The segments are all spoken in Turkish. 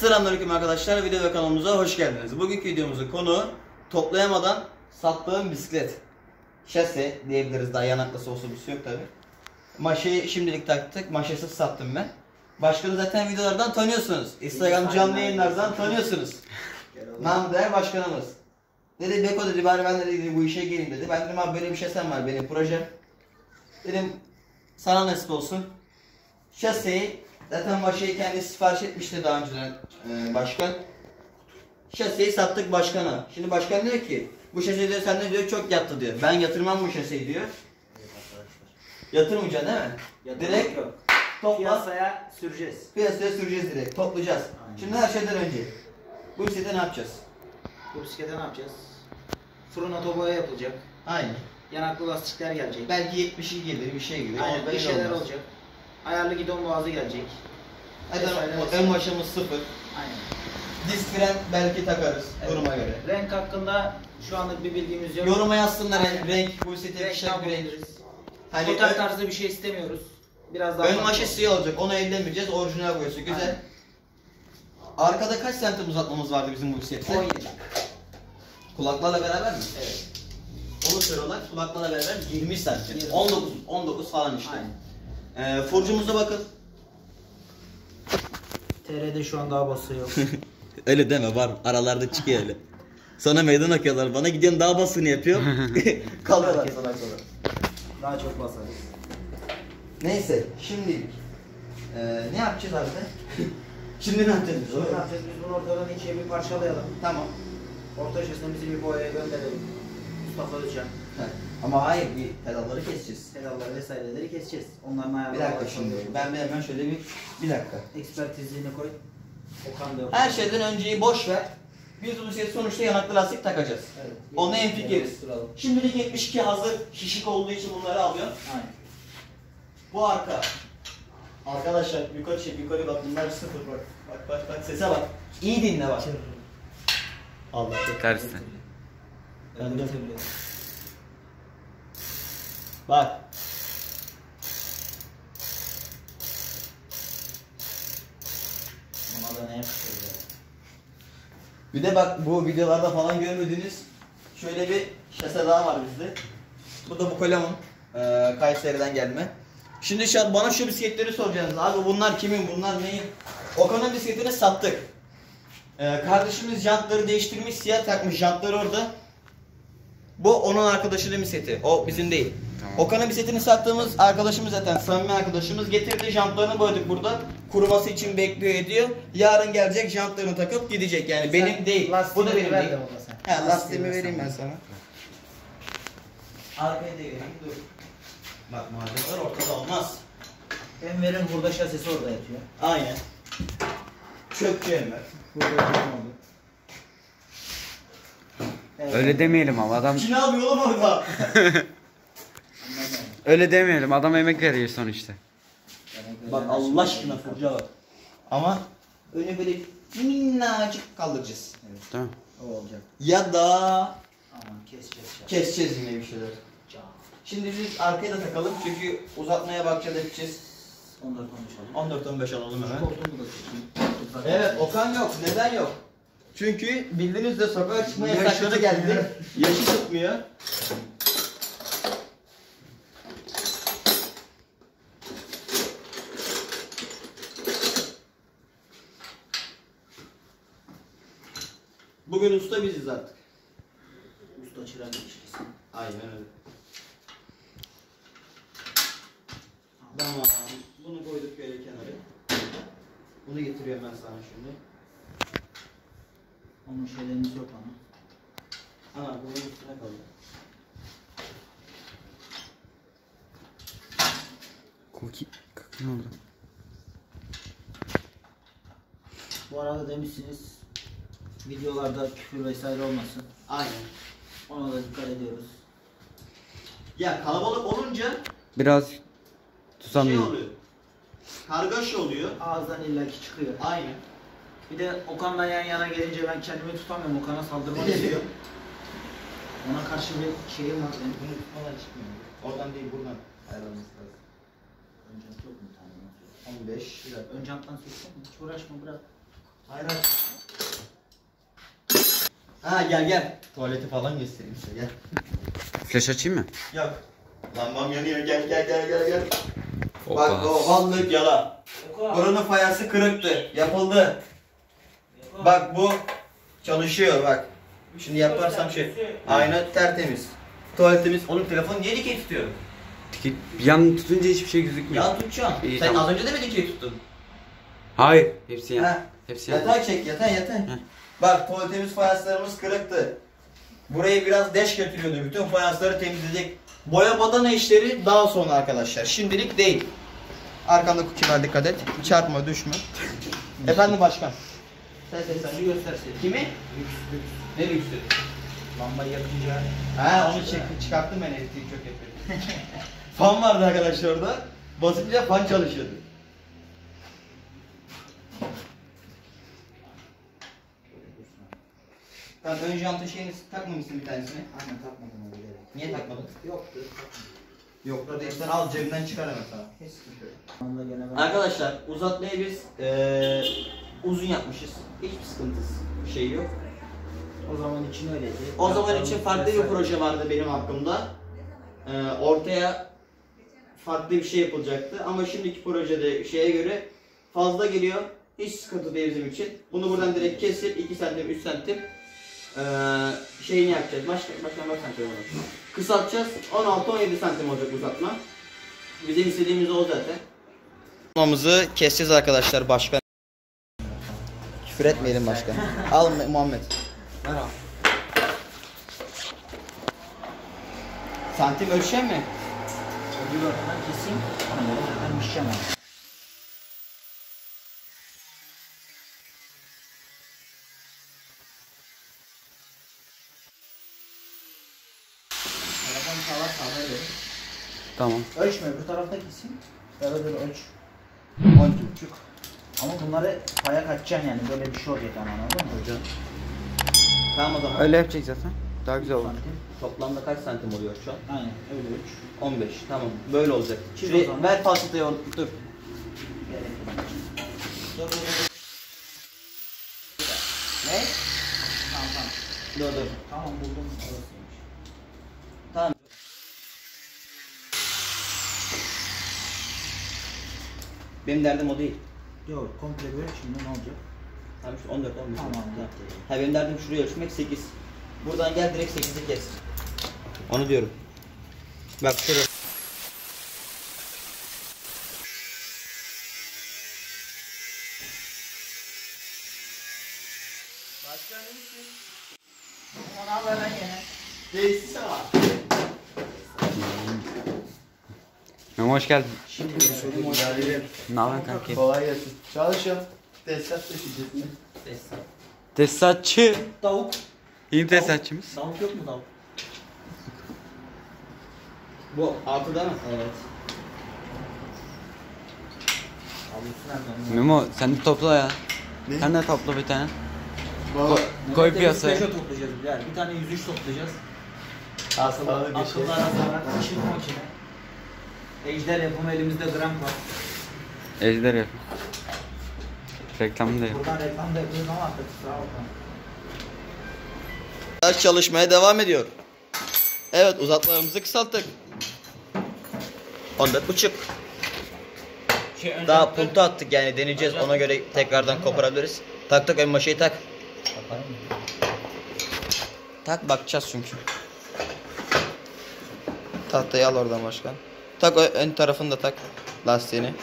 Selamünaleyküm arkadaşlar, video ve kanalımıza hoş geldiniz. Bugünkü videomuzun konuğu toplayamadan sattığım bisiklet. Şase diyebiliriz, daha yanaklası olsa birisi yok tabi. Maşayı şimdilik taktık, maşasız sattım ben. Başkanı zaten videolardan tanıyorsunuz. Instagram canlı yayınlardan tanıyorsunuz. Nam değer başkanımız. Dedi Beko dedi, bari ben dedi bu işe geleyim dedi. Ben dedim abi benim şasem var, benim projem. Dedim sana nasip olsun. Şaseyi zaten maşayı kendisi sipariş etmişti daha önceden başkan. Şaseyi sattık başkana. Şimdi başkan diyor ki bu şase diyor sende diyor çok yattı diyor. Ben yatırmam bu şaseyi diyor. Yatırmayacaksın değil mi? Yatırmak direkt yok. Piyasaya süreceğiz. Piyasaya süreceğiz direkt. Toplayacağız. Aynen. Şimdi her şeyden önce bu bisiklete ne yapacağız? Bu bisiklete ne yapacağız? Fırına toboya yapılacak. Aynen. Yanaklı lastikler gelecek. Belki 70'i gelir bir şey gibi. Aynen, bir şeyler olmaz. Olacak. Ayarlı gidon boğazı gelecek. Ön başımız sıfır. Aynen. Disk fren belki takarız, evet, duruma göre. Renk hakkında şu anda bir bilgimiz yok. Yoruma yazsınlar yani renk, bu siteye yakışan bir renk. Hani kotak tarzı bir şey istemiyoruz. Biraz daha ön maşa siyah olacak, onu ellemeyeceğiz, orijinal boyası güzel. Aynen. Arkada kaç santim uzatmamız vardı bizim bu bisiklette? 17. Kulaklarla beraber mi? Evet. Onu söylüyorlar, kulaklarla beraber 20 santim. 19 falan işte. Aynen. Forcumuza bakın. TR'de şu an daha bası yok. Öyle deme, var aralarda çıkıyor öyle. Sana meydan okuyorlar, bana gidiyorum daha basını yapıyor. Kalıyorlar sana kadar. Daha çok basarız. Neyse şimdi ne yapacağız abi? Şimdi ne yapacağız? Biz bunu ortadan ikiye bir parçalayalım. Tamam. Orta şeslimizi bir boyaya gönderelim. Mustafa Özcan. Ama hayır, bir pedalları keseceğiz. Pedalları vesaireleri keseceğiz. Onların ayarları. Bir dakika şimdi. Ben hemen şöyle bir dakika. Ekspertizliğine koy. Okan da yok. Her şeyden önceyi boş ver. Biz bu bisikleti sonuçta yanaklı lastik takacağız. Evet. Onunla en fikiriz. Şimdilik 72 hazır şişik olduğu için bunları alıyorum. Aynen. Bu arka. Arkadaşlar yukarı bak, bunlar sıfır bak. Bak sese bak. İyi dinle bak. Allah tersten. Ben de hatırlıyorum. Bak. Buna da ne yapışıyor ya? Bir de bak, bu videolarda falan görmediğiniz şöyle bir şase daha var bizde. Bu da bu Koleman Kayseri'den gelme. Şimdi bana şu bisikletleri soracaksınız. Abi bunlar kimin, bunlar neyin? Okan'ın bisikletini sattık. Kardeşimiz jantları değiştirmiş, siyah takmış, jantları orada. Bu onun arkadaşının bisikleti, o bizim değil. Tamam. Okan'ın bisikletini sattığımız arkadaşımız zaten samimi arkadaşımız getirdi, jantlarını boyadık burada. Kuruması için bekliyor ediyor. Yarın gelecek, jantlarını takıp gidecek yani. Sen benim değil. Bu da benim değil. He, lastiğimi vereyim ben sana. Arkaya da vereyim, dur. Bak malzemeler ortada olmaz. Ben verim burada, şasesi orada yatıyor. Aynen. Çöpçü Emre. Burada olmadı. Evet. Öyle demeyelim ama adam... Kim abi oğlum orada? Öyle demeyelim, adam emek veriyor sonuçta. Bak Allah aşkına fırça var. Ama öyle böyle minnacık kaldıracağız. Evet. Tamam. O olacak. Ya da... Aman keseceğiz yine bir şeyler. Can. Şimdi biz arkaya da takalım çünkü uzatmaya bakacağız, edeceğiz. 14-15 alalım hemen. Evet, Okan yok, neden yok? Çünkü bildiğiniz de sokağa çıkma yasakları geldi. Yaşı tutmuyor. Bugün usta biziz artık. Usta çırak ilişkisi. Aynen öyle. Tamam. Bunu koyduk böyle kenara. Bunu getiriyorum ben sana şimdi. Onun şeylerini sok ama. Ana bunun üstüne kaldı. Koki. Ne oldu? Bu arada demişsiniz videolarda küfür vesaire olmasın. Aynen. Ona da dikkat ediyoruz. Ya kalabalık olunca biraz tutamıyor. Şey oluyor. Kargaşa oluyor. Ağızdan illaki çıkıyor. Aynen. Bir de Okan'la yan yana gelince ben kendimi tutamıyorum. Okan'a saldırmak istiyorum. Ona karşı bir şeyim var. Yani bunu tutmadan çıkmıyor. Oradan değil, buradan ayarlaması lazım. Öncant yok mu? 15. Öncanttan söylesene. Hiç uğraşma, bırak. Hayır. Ha gel. Tuvaleti falan göstereyim size, gel. Flaş açayım mı? Yok. Lambam yanıyor, gel. Opa. Bak o vanlık yalan. Buranın fayansı kırıktı. Yapıldı. Bak bu çalışıyor bak. Şimdi yaparsam şey. Ayna tertemiz. Tuvaletimiz. Onun telefonu niye dikey tutuyor? Dikey. Yan tutunca hiçbir şey gözükmüyor. Yan tutacağım. İyi, sen tamam. Az önce de mi dikey tuttun? Hayır. Hepsi yan. Hepsi yatağı yan. Çek yatağı. Heh. Bak tuvaletimiz fayanslarımız kırıktı. Burayı biraz deş götürüyordu. Bütün fayansları temizledik. Boya badana işleri daha sonra arkadaşlar. Şimdilik değil. Arkamda kukiler dikkat et. Çarpma, düşme. Efendim başkan. Sen göstersin. Kimi? Lüks. Ne lüksü? Lambayı yapınca. Ha onu çıkarttım ben elektriği çok yapıyorum. Fan vardı arkadaşlar orada. Basınca fan çalışıyordu. Tamam, ön jantı şeyini takmamışsın bir tanesini. Aynen takmadım onu bilerek. Niye takmadın? Yoktu. Yoktu da sen al cebinden çıkar mesela. Hiç sıkıntı yok. Arkadaşlar uzatmayı biz uzun yapmışız. Hiçbir sıkıntısı şey yok. O zaman için öyleydi. O zaman için farklı bir proje vardı benim hakkımda. Ortaya farklı bir şey yapılacaktı ama şimdiki projede şeye göre fazla geliyor. Hiç sıkıntı değil bizim için. Bunu buradan direkt kesip 2 santim 3 santim şeyini yapacağız. Başka kaç santim olacak? Kısaltacağız. 16-17 santim olacak uzatma. Bizim istediğimiz o zaten. Mamızı keseceğiz arkadaşlar başkan. Küfür etmeyelim başkan. Al Muhammed. Merhaba. Santim ölçeyim mi? Ölüyor. Ben keseyim. Ben düşeceğim abi. Tamam. Ölçme bu tarafta gitsin. Beraber ölç. 12,5. Ama bunları paya kaçacaksın yani böyle bir şey olacak ama anladın mı hocam? Tamam o zaman. Öyle yapacağız zaten. Daha güzel olur. Toplamda kaç santim oluyor şu an? Aynen öyle 3. 15 tamam böyle olacak. Şimdi zaman... ver falsatayı dur. Dur. Ne? Tamam. Dur. Tamam buldum. Tamam. Benim derdim o değil. Yok, komple böyle şimdi ne olacak? Tamam şu 14 15. Tamam. Ha benim derdim şuraya ölçmek 8. Buradan gel direkt 8'i kes. Onu diyorum. Bak şurada. Başka ne misin? Onu al hemen yine. Değilse var. Memo hoş geldin. Şimdi hoş geldin. Ne haber kanka? Kolay gelsin. Çalışıyorum. Tesisat taşıyacağız mı? Tesisat. Tesisatçı. Tavuk. İyi tesisatçımız. Tavuk yok mu tavuk? Bu altıda mı? Evet. Memo sen de topla ya. Ne? Sen de topla bir tane. Koy piyasaya. Toplayacağız yani. Bir tane 103 toplayacağız. Akıllı arabalar. Kişi makine. Ejder yapımı elimizde gram var. Ejder yap. Reklamda yap. Buradan reklamda yapıyoruz ama artık sağ olun. Çalışmaya devam ediyor. Evet uzatmalarımızı kısalttık. 14,5. Daha punta attık yani deneyeceğiz ona göre tekrardan koparabiliriz. Tak ön maşayı tak. Tak bakacağız çünkü. Tahtayı al oradan başkan. Tak ön tarafını da tak lastiğini.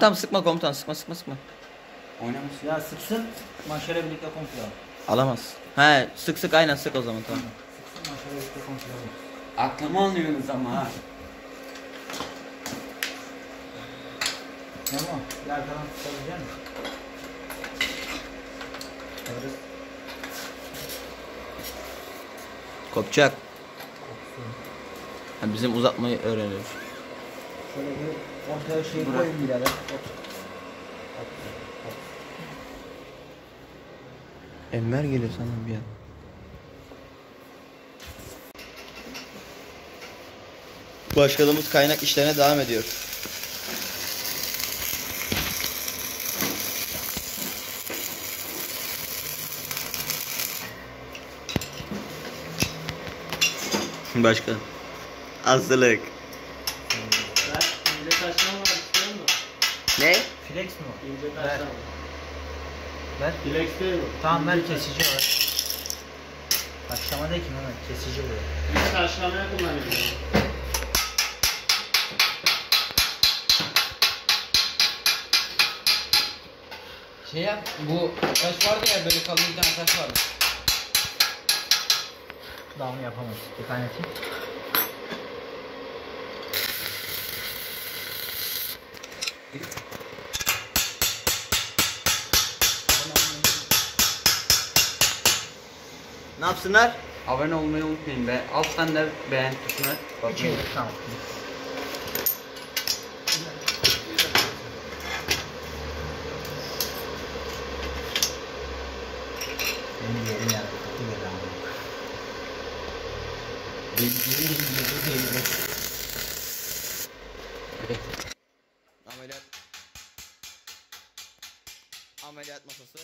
Tam sıkma komutan sıkma. Oynamış ya sıksın maşere birlikte komple al. Alamaz. He sık aynen sık o zaman tamam. Sıksın maşere birlikte komple al. Aklımı alıyorsunuz ama ha. Tamam ya tamam tutabilecek misin? Evet. Kopacak. Kopsun. Ha, bizim uzatmayı öğreniyoruz. Şöyle bir ortaya şey koyun birader. Enver geliyor sana bir an. Başkanımız kaynak işlerine devam ediyor. Başkan. Azlık. İnce taşlama var, istiyor musun? Ne? Flex mi o? İnce taşlama. Ver. Flex değil mi? Tamam ver, kesici var. Taşlama değil ki hemen, kesici bu. İnce taşlamaya kullanıyoruz. Şey yap, bu taş vardı ya, böyle kalın bir tane taş vardı. Daha onu yapamaz. Bir tanesi. Ne yapsınlar? Abone olmayı unutmayın be. Alttan da beğen tuşuna basın. İçin, tamam. Benim yerim yani. Ameliyat masası.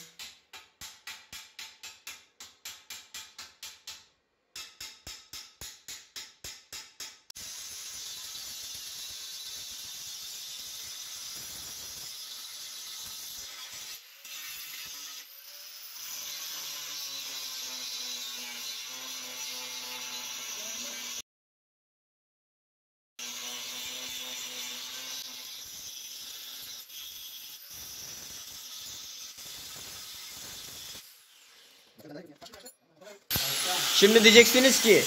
Şimdi diyeceksiniz ki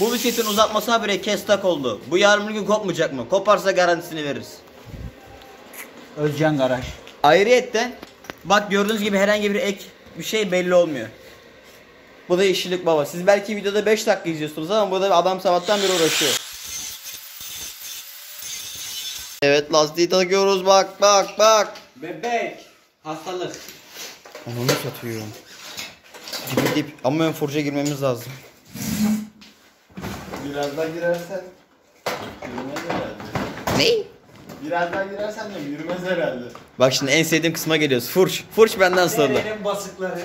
bu bisikletin uzatması habire kestak oldu. Bu yarın bir gün kopmayacak mı? Koparsa garantisini veririz. Özcan Garaj. Ayrıyetten bak gördüğünüz gibi herhangi bir ek bir şey belli olmuyor. Bu da işçilik baba. Siz belki videoda 5 dakika izliyorsunuz ama burada adam sabahtan beri uğraşıyor. Evet, lastiği takıyoruz, bak bak bak. Bebek hastalık. Onu satıyorum. Dip dip. Ama ön forja girmemiz lazım. Birazdan girersen yürümez herhalde. Ne? Birazdan girersen de yürümez herhalde. Bak şimdi en sevdiğim kısma geliyoruz. Furç. Furç benden sonra. Benim basıkları.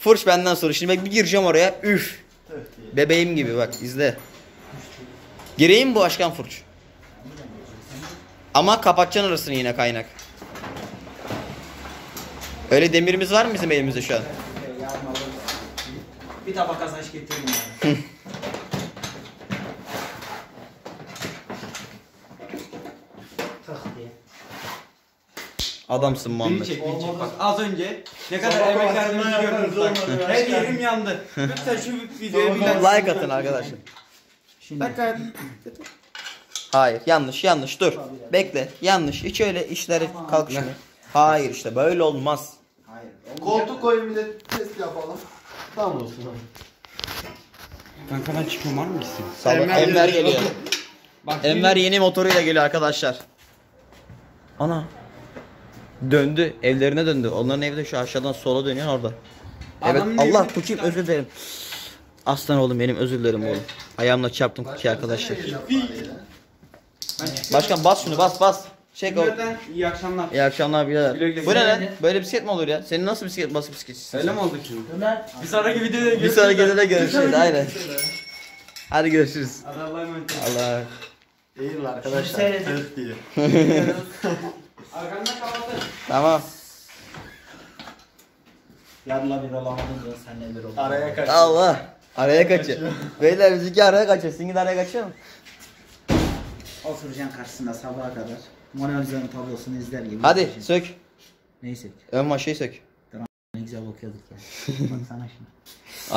Furç benden sonra. Şimdi bak bir gireceğim oraya. Üf. Bebeğim gibi bak, izle. Gireyim bu aşkan Furç. Ama kapatacaksın arasını yine kaynak. Öyle demirimiz var mı bizim elimizde şu an? Bir tabak kazanç getireyim yani. Adamsın Muhammed. Çek. Bak az önce ne kadar emek verdiğimizi gördünüz bak. Her yerim yandı. Lütfen şu videoya bir like atın arkadaşlar. Bakın. Hayır, yanlış dur. Bekle, yanlış. Hiç öyle işleri kalkışma. Hayır işte böyle olmaz. Hayır. Koltuk koyun bir de test yapalım. Tamam olsun abi. Kanka ben çıkıyorum, var mı gitsin? Enver geliyor. Bak, Enver yeni motoruyla geliyor arkadaşlar. Ana. Döndü. Evlerine döndü. Onların evde şu aşağıdan sola dönüyor orada. Evet. Adamın Allah kuçum özür dilerim. Aslan oğlum benim, özür dilerim evet. Oğlum. Ayağımla çarptım kutuyu arkadaşlar. Başkan bas şunu bas. Çek o. İyi akşamlar. İyi akşamlar birader. Bu ne lan? Böyle bisiklet mi olur ya? Senin nasıl bisiklet basıp bisikletçisin? Öyle mi oldu şimdi? Bir sonraki videoda görüşürüz. Bir sonraki videoda görüşürüz. Aynen. Hadi görüşürüz. Allah'a emanet olun. Allah. İyi yıllar arkadaşlar. Tört diye. Arkamda kapatın. Tamam. Yalla bir Allah'ımız var. Seninle bir olalım. Araya kaçın. Allah. Araya kaçın. Beyler bizimki araya kaçıyor. Sizin de araya kaçıyor mu? Oturacaksın karşısında sabaha kadar. Mona Lisa'nın tablosunu izler gibi. Hadi bakacağım. Sök. Neyi sök? Ön başıyı sök. Tamam, ne güzel okuyorduk ya. Baksana şimdi.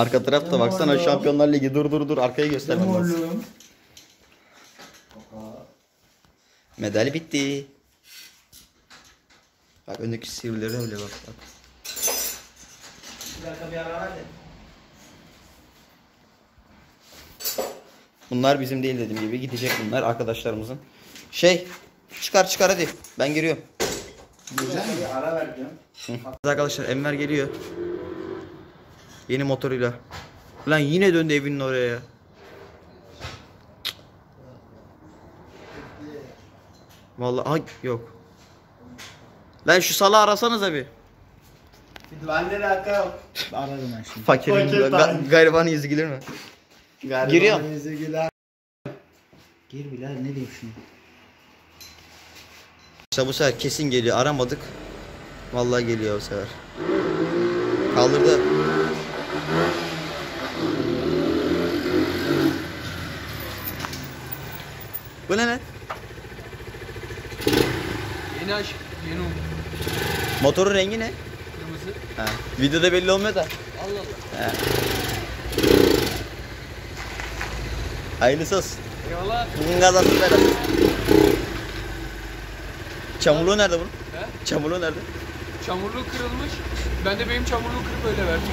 Arka tarafta baksana Şampiyonlar Ligi. Dur arkayı göstermem lazım. Medal bitti. Bak öndeki sivrileri öyle bak. Bir dakika bir ara hadi. Bunlar bizim değil dediğim gibi gidecek bunlar arkadaşlarımızın. Şey çıkar hadi. Ben giriyorum. Güzel mi? Ara vereceğim. Arkadaşlar Enver geliyor. Yeni motoruyla. Lan yine döndü evinin oraya ya. Vallahi ay yok. Lan şu salağı arasanız abi. Ben de dakika ararım ben şimdi. Fakirin garibanın yüzü gelir mi? Giriyor. Yüzü güler. Gir Bilal, ne diyeyim şimdi? İşte bu sefer kesin geliyor. Aramadık. Vallahi geliyor bu sefer. Kaldırdı. Bu ne? Yeni aşk, yeni umut. Motorun rengi ne? Kırmızı. Ha. Videoda belli olmuyor da. Allah Allah. He. Hayırlısı olsun. Eyvallah. Bugün kazandık herhalde. Çamurluğu nerede bunun? He? Çamurluğu nerede? Çamurluğu kırılmış. Ben de benim çamurluğu kırıp öyle verdim.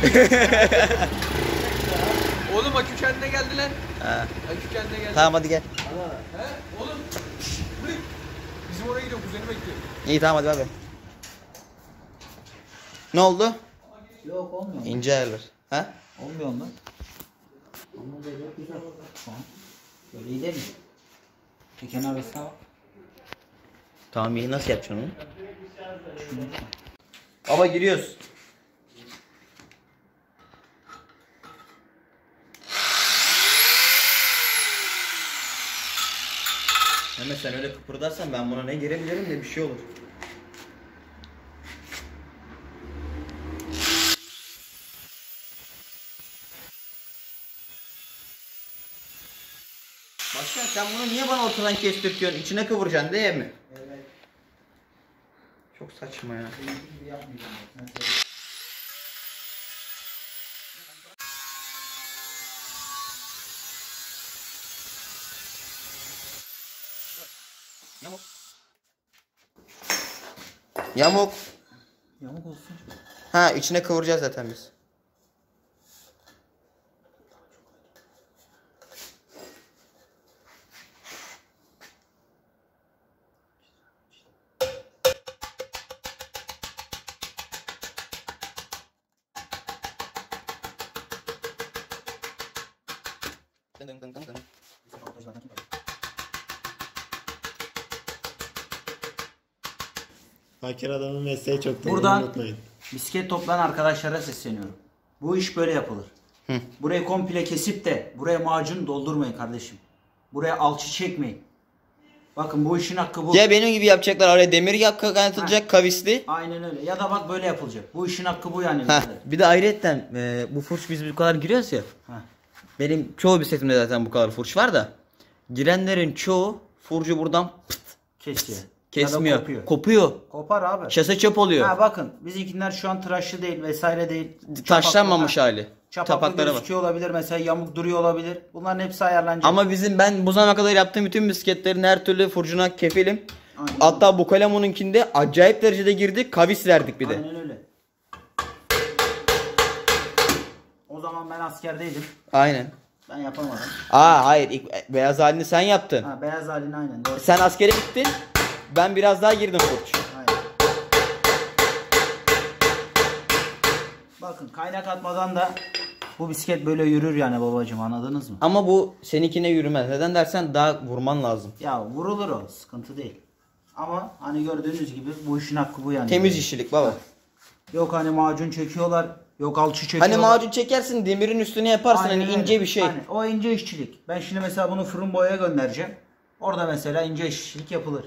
Oğlum akü kendine geldi lan. He. Akü kendine geldi. Tamam hadi gel. Allah. He? Oğlum. Bizim oraya gidiyor, kuzeni bekliyor. İyi tamam hadi abi. Ne oldu? Yok olmuyor. İnce ayarlar. He? Olmuyor ondan. Ama böyle güzel. Tamam. Böyle iyi değil mi? Çeken abesine bak. Tamam iyi, nasıl yapacaksın onu? Baba giriyoruz. Mehmet sen öyle kıpırdarsan ben buna ne girebilirim de bir şey olur. Başkan sen bunu niye bana ortadan kestirtiyorsun? İçine kıvıracaksın değil mi? Evet. Çok saçma ya. Yamuk. Yamuk. Yamuk olsun. Ha içine kıvıracağız zaten biz. Fakir adamın mesleği çok da buradan unutmayın. Bisiklet toplayan arkadaşlara sesleniyorum. Bu iş böyle yapılır. Hı. Burayı komple kesip de buraya macun doldurmayın kardeşim. Buraya alçı çekmeyin. Bakın bu işin hakkı bu. Ya benim gibi yapacaklar, araya demir kaynatılacak, kavisli. Aynen öyle. Ya da bak böyle yapılacak. Bu işin hakkı bu yani. Bir de ayrıyetten bu furç biz bu kadar giriyoruz ya. Heh. Benim çoğu bisikletimde zaten bu kadar furç var da. Girenlerin çoğu furcu buradan pıt, kesiyor. Pıt. Kesmiyor. Kopuyor. Kopar abi. Şase çöp oluyor. Ha bakın bizimkiler şu an tıraşlı değil vesaire değil. Taşlanmamış hali. Çapakları gözüküyor olabilir mesela, yamuk duruyor olabilir. Bunların hepsi ayarlanacak. Ama bizim ben bu zamana kadar yaptığım bütün bisikletlerin her türlü furcuna kefilim. Aynen. Hatta bu Kalemo'nunkinde acayip derecede girdik. Kavis verdik bir de. Aynen öyle. O zaman ben askerdeydim. Aynen. Ben yapamadım. Aa hayır. İlk beyaz halini sen yaptın. Ha, beyaz halini aynen. Doğru. Sen askere gittin. Ben biraz daha girdim furç. Aynen. Bakın kaynak atmadan da bu bisiklet böyle yürür yani babacığım, anladınız mı? Ama bu seninkine yürümez. Neden dersen daha vurman lazım. Ya vurulur o, sıkıntı değil. Ama hani gördüğünüz gibi bu işin hakkı bu yani. Temiz işçilik baba. Yok hani macun çekiyorlar, yok alçı çekiyorlar. Hani macun çekersin demirin üstüne yaparsın, aynen hani ince öyle bir şey. Aynen. O ince işçilik. Ben şimdi mesela bunu fırın boyaya göndereceğim. Orada mesela ince işçilik yapılır.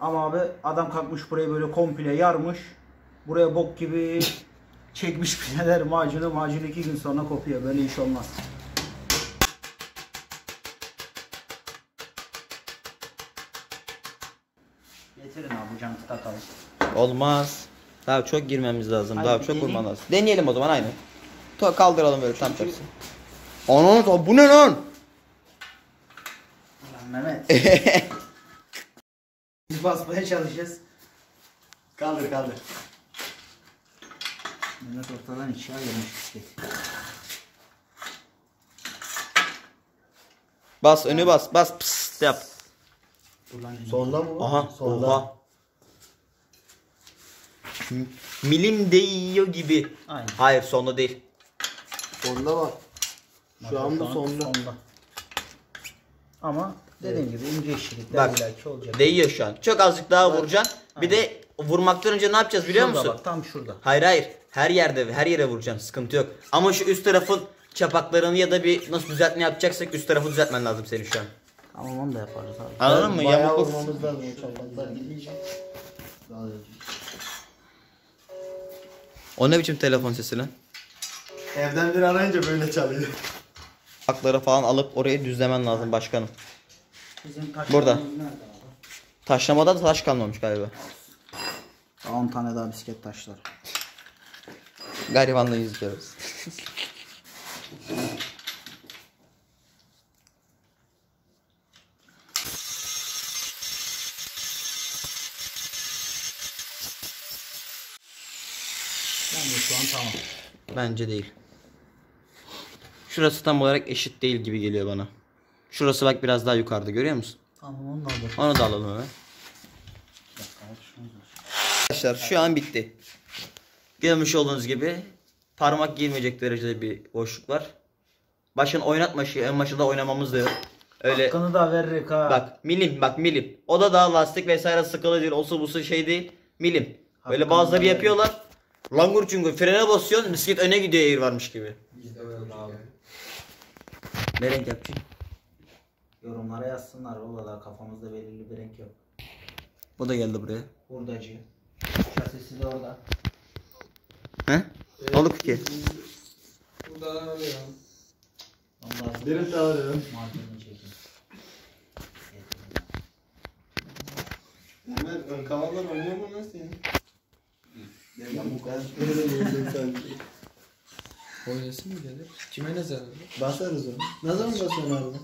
Ama abi adam kalkmış burayı böyle komple yarmış. Buraya bok gibi çekmiş bileler macunu. Macun 2 gün sonra kopuyor. Böyle iş olmaz. Getirin abi canı takalım. Olmaz. Daha çok girmemiz lazım. Hayır, daha çok vurman lazım. Deneyelim o zaman aynı. Kaldıralım böyle tam tersi. Anam bu ne lan? Lan Mehmet. Biz basmaya çalışacağız. Kaldır. Millet ortadan içeri girmiş bisiklet. Bas önü bas. Pıs yap. Solda mı? Aha solda. Oha. Milim değiyor gibi. Aynen. Hayır sonda değil. Sonda bak. Şu anda sonda. Ama dediğim gibi ince işçilikler belki olacak. Değiyor şu an. Çok azıcık daha vuracaksın. Bir de vurmaktan önce ne yapacağız biliyor musun? Bak, tam şurada. Hayır hayır. Her yerde, her yere vuracaksın. Sıkıntı yok. Ama şu üst tarafın çapaklarını ya da bir nasıl düzeltme yapacaksak üst tarafı düzeltmen lazım senin şu an. Tamam onu da yaparız abi. Anladın mı? Bayağı vurmamız lazım. Çapaklar gidince. O ne biçim telefon sesi lan? Evden biri arayınca böyle çalıyor. Çapakları falan alıp orayı düzlemen lazım başkanım. Bizim burada. Taşlamada da taş kalmamış galiba. 10 tane daha bisiklet taşlar. Garibanla izliyoruz. Bence şu an tamam. Bence değil. Şurası tam olarak eşit değil gibi geliyor bana. Şurası bak biraz daha yukarıda görüyor musun? Tamam onu da alalım. Onu da alalım hemen. Arkadaşlar şu an bitti. Görmüş olduğunuz gibi parmak girmeyecek derecede bir boşluk var. Başın oynatma şeyi en başında oynamamız da yok. Öyle. Hakkını da veririk ha. Bak milim bak milim. O da daha lastik vesaire sıkılı değil. Olsa busu şey değil. Milim. Böyle hakkını bazıları yapıyorlar. Langur çungur frene basıyorsun bisiklet öne gidiyor eğir varmış gibi. İşte öyle abi. Ne renk yapayım? Yorumlara yazsınlar o kadar kafamızda belirli bir renk yok. Bu da geldi buraya. Hurdacı. Şasisi de orada. He? Evet, oluk ki. Burada arıyorum. Direkt arıyorum. Malzemeni çekin. Ömer ön kavallar oynuyor mu nasıl yani? Ya bu kadar öyle sanki. Oynasın mı dedi? Kime ne zararlı? Basarız onu. Ne zaman basarlar onu?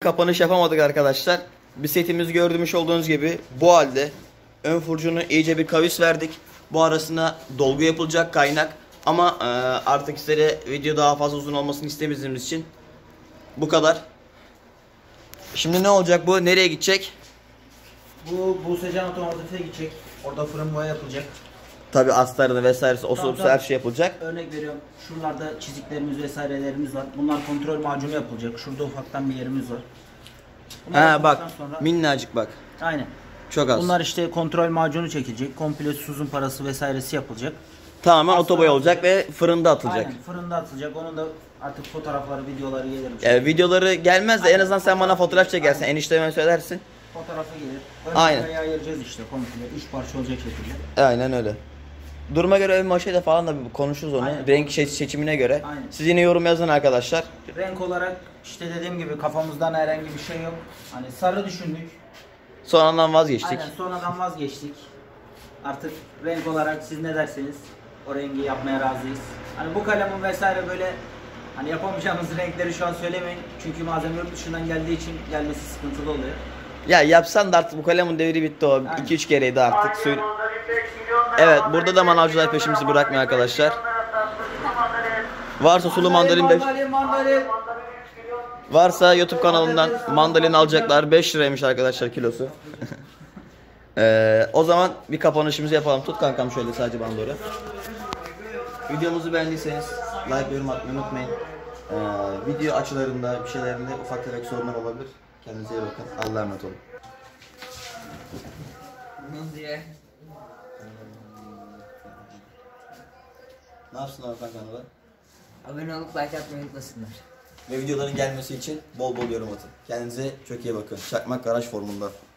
Kapanış yapamadık arkadaşlar. Bisikletimiz gördüğünüz olduğunuz gibi bu halde. Ön furcunu iyice bir kavis verdik. Bu arasına dolgu yapılacak kaynak. Ama artık size video daha fazla uzun olmasını istemediğimiz için bu kadar. Şimdi ne olacak bu? Nereye gidecek? Bu Busecan Otomotif'e gidecek. Orada fırın boya yapılacak. Tabi astarını vesairesi osursa her şey yapılacak. Örnek veriyorum. Şuralarda çiziklerimiz vesairelerimiz var. Bunlar kontrol macunu yapılacak. Şurada ufaktan bir yerimiz var. Bunlar bak sonra... minnacık bak. Aynen. Çok az. Bunlar işte kontrol macunu çekilecek. Komple suzun parası vesairesi yapılacak. Tamamen otoboy olacak ve fırında atılacak. Aynen fırında atılacak. Onun da artık fotoğrafları videoları gelir. Videoları gelmez de aynen. En azından sen bana fotoğraf çekersin. Aynen. Enişteme söylersin. Fotoğrafı gelir. Önce aynen. Ayıracağız işte komple. 3 parça olacak şekilde. Aynen öyle. Duruma göre ön maşede falan da konuşuruz onu. Aynen. Renk seçimine göre. Aynen. Siz yine yorum yazın arkadaşlar. Renk olarak işte dediğim gibi kafamızdan herhangi bir şey yok. Hani sarı düşündük. Sonradan vazgeçtik. Aynen sonradan vazgeçtik. Artık renk olarak siz ne derseniz o rengi yapmaya razıyız. Hani bu kalemim vesaire böyle hani yapamayacağımız renkleri şu an söylemeyin. Çünkü malzeme yurt dışından geldiği için gelmesi sıkıntılı oluyor. Ya yapsan da artık bu kalemin devri bitti o. 2-3 kereydi artık. Evet burada da manavcılar peşimizi bırakmıyor arkadaşlar. Varsa sulu mandalin 5 varsa YouTube kanalından mandalin alacaklar 5 liraymış arkadaşlar kilosu. O zaman bir kapanışımızı yapalım. Tut kankam şöyle sadece bana doğru. Videomuzu beğendiyseniz like yorum atmayı unutmayın. Video açılarında bir şeylerinde ufak tefek sorunlar olabilir. Kendinize iyi bakın. Allah'a emanet olun. Ne yapsınlar ortak kanala? Abone olup like atmayı unutmasınlar. Ve videoların gelmesi için bol bol yorum atın. Kendinize çok iyi bakın. Çakmak Garaj formunda.